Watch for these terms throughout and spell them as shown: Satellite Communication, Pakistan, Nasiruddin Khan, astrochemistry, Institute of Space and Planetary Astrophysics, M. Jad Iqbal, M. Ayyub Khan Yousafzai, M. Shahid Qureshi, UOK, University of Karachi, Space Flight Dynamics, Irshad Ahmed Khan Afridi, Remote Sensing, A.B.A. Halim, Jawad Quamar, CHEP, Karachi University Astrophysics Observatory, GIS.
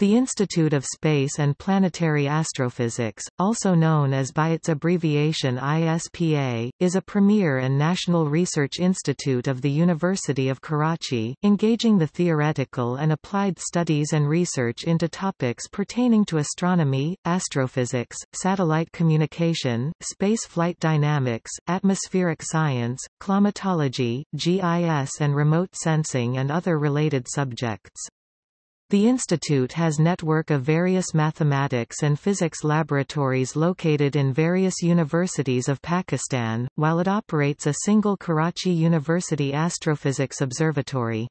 The Institute of Space and Planetary Astrophysics, also known as by its abbreviation ISPA, is a premier and national research institute of the University of Karachi, engaging the theoretical and applied studies and research into topics pertaining to astronomy, astrophysics, satellite communication, space flight dynamics, atmospheric science, climatology, GIS and remote sensing and other related subjects. The institute has a network of various mathematics and physics laboratories located in various universities of Pakistan, while it operates a single Karachi University Astrophysics Observatory.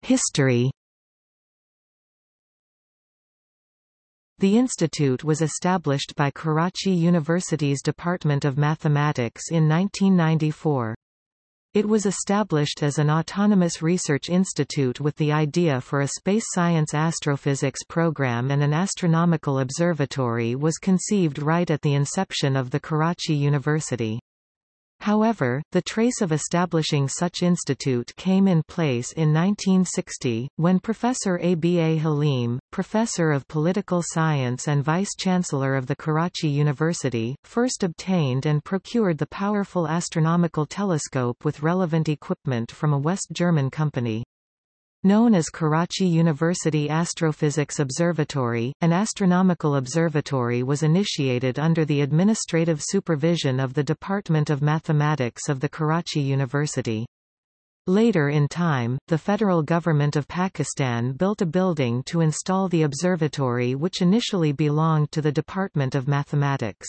History. The institute was established by Karachi University's Department of Mathematics in 1994. It was established as an autonomous research institute with the idea for a space science astrophysics program, and an astronomical observatory was conceived right at the inception of the Karachi University. However, the trace of establishing such institute came in place in 1960, when Professor A.B.A. Halim, Professor of Political Science and Vice-Chancellor of the Karachi University, first obtained and procured the powerful astronomical telescope with relevant equipment from a West German company. Known as Karachi University Astrophysics Observatory, an astronomical observatory was initiated under the administrative supervision of the Department of Mathematics of the Karachi University. Later in time, the federal government of Pakistan built a building to install the observatory, which initially belonged to the Department of Mathematics.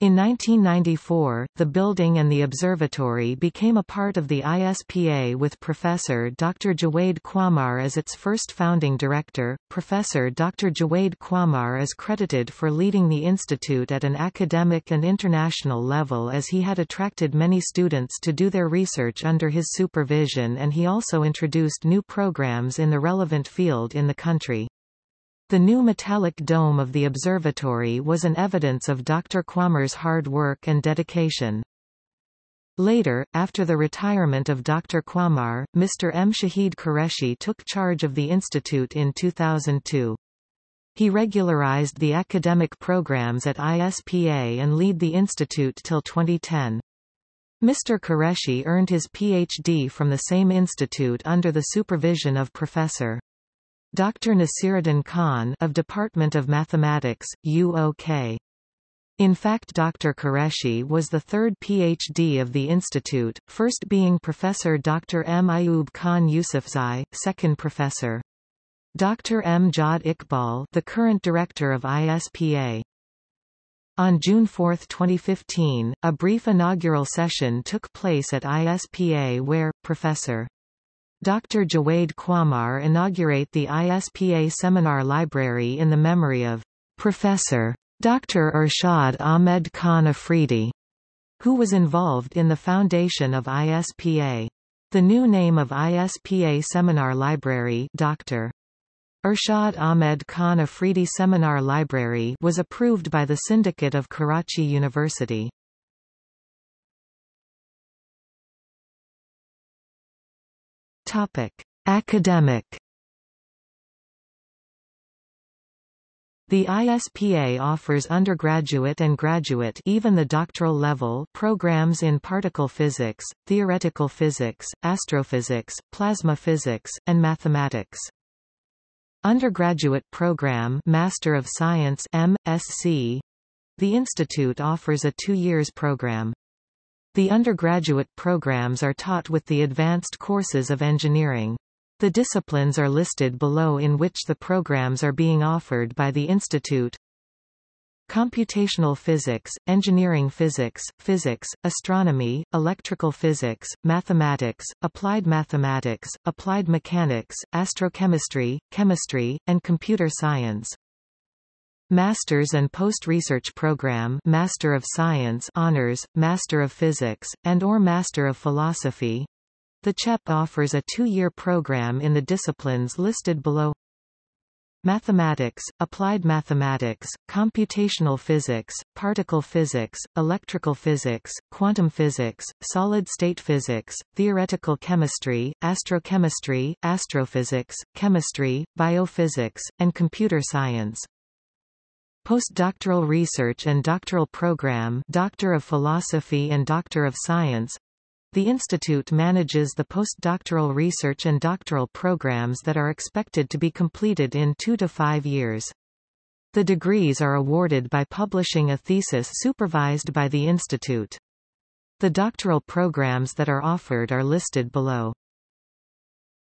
In 1994, the building and the observatory became a part of the ISPA with Professor Dr. Jawad Quamar as its first founding director. Professor Dr. Jawad Quamar is credited for leading the institute at an academic and international level, as he had attracted many students to do their research under his supervision, and he also introduced new programs in the relevant field in the country. The new metallic dome of the observatory was an evidence of Dr. Quamar's hard work and dedication. Later, after the retirement of Dr. Quamar, Mr. M. Shahid Qureshi took charge of the institute in 2002. He regularized the academic programs at ISPA and led the institute till 2010. Mr. Qureshi earned his Ph.D. from the same institute under the supervision of Professor Dr. Nasiruddin Khan of Department of Mathematics, UOK. In fact, Dr. Qureshi was the third Ph.D. of the institute, first being Professor Dr. M. Ayyub Khan Yousafzai, second Professor Dr. M. Jad Iqbal, the current director of ISPA. On June 4, 2015, a brief inaugural session took place at ISPA where Professor Dr. Jawad Quamar inaugurate the ISPA Seminar Library in the memory of Professor Dr. Irshad Ahmed Khan Afridi, who was involved in the foundation of ISPA. The new name of ISPA Seminar Library, Dr. Irshad Ahmed Khan Afridi Seminar Library, was approved by the Syndicate of Karachi University. Academic. The ISPA offers undergraduate and graduate, even the doctoral level, programs in particle physics, theoretical physics, astrophysics, plasma physics, and mathematics. Undergraduate program, Master of Science (M.Sc). The institute offers a 2 years program. The undergraduate programs are taught with the advanced courses of engineering. The disciplines are listed below in which the programs are being offered by the institute: computational physics, engineering physics, physics, astronomy, electrical physics, mathematics, applied mathematics, applied mechanics, astrochemistry, chemistry, and computer science. Masters and Post-Research Program, Master of Science Honors, Master of Physics, and or Master of Philosophy. The CHEP offers a 2-year program in the disciplines listed below. Mathematics, applied mathematics, computational physics, particle physics, electrical physics, quantum physics, solid-state physics, theoretical chemistry, astrochemistry, astrophysics, chemistry, biophysics, and computer science. Postdoctoral research and doctoral program, Doctor of Philosophy and Doctor of Science. The institute manages the postdoctoral research and doctoral programs that are expected to be completed in 2 to 5 years. The degrees are awarded by publishing a thesis supervised by the institute. The doctoral programs that are offered are listed below.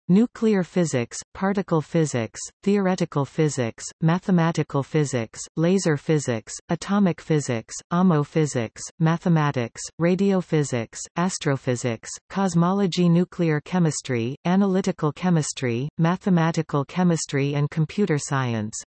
Nuclear physics, particle physics, theoretical physics, mathematical physics, laser physics, atomic physics, amophysics, mathematics, radiophysics, astrophysics, cosmology, nuclear chemistry, analytical chemistry, mathematical chemistry, and computer science.